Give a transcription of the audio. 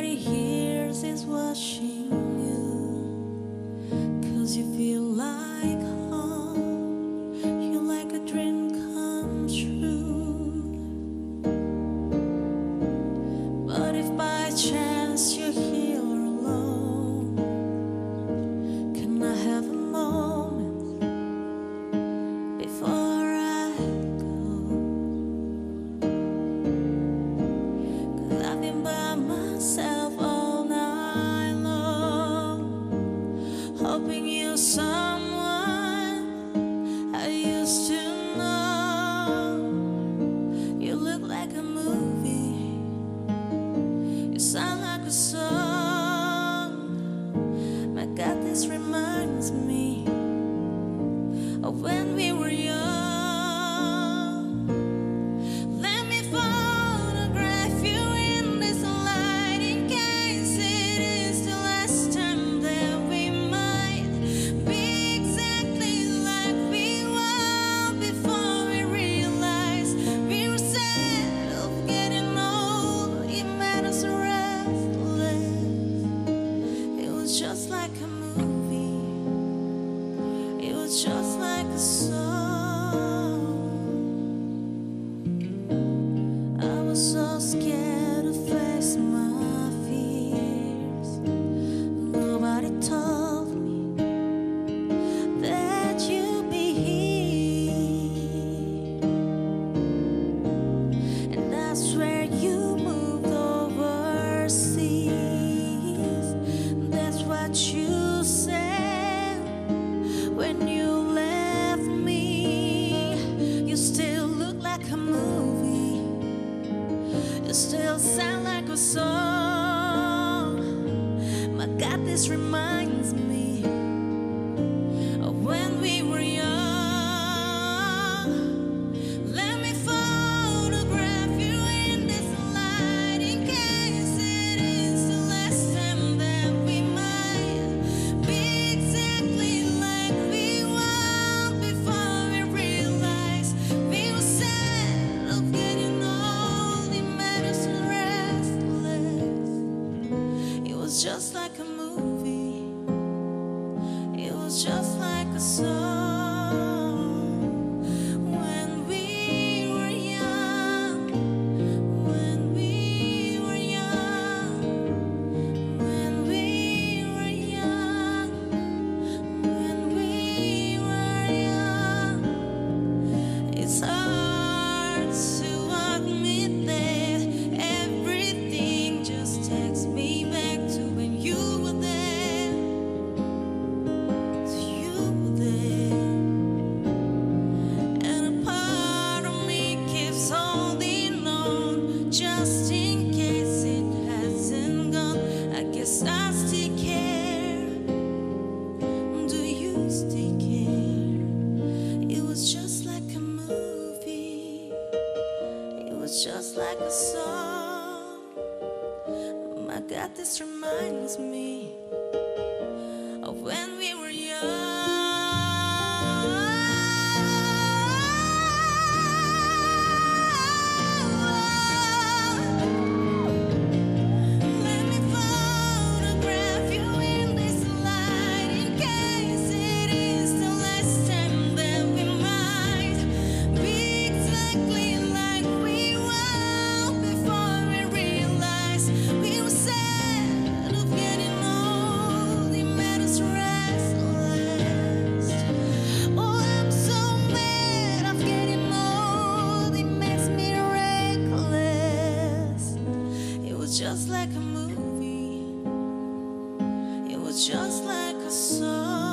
nobody hears is watching you, 'cause you feel like home, you're like a dream come true. But if by chance you're here alone, can I have a moment before? Hoping you're someone I used to know. You look like a movie, you sound like a song. My God, this reminds me of when we were young. Just like a movie, it was just like a song. I was so scared to face my fears. Nobody told me that you'd be here, and I swear you moved overseas. What you said when you left me, you still look like a movie, you still sound like a song. My God, this reminds me of when we were young. Just like a movie, it was just like a song. When we were young, when we were young, when we were young. It's hard to admit that everything just takes me back. Just like a song. My God, this reminds me of when we were young. Just like a movie, it was just like a song.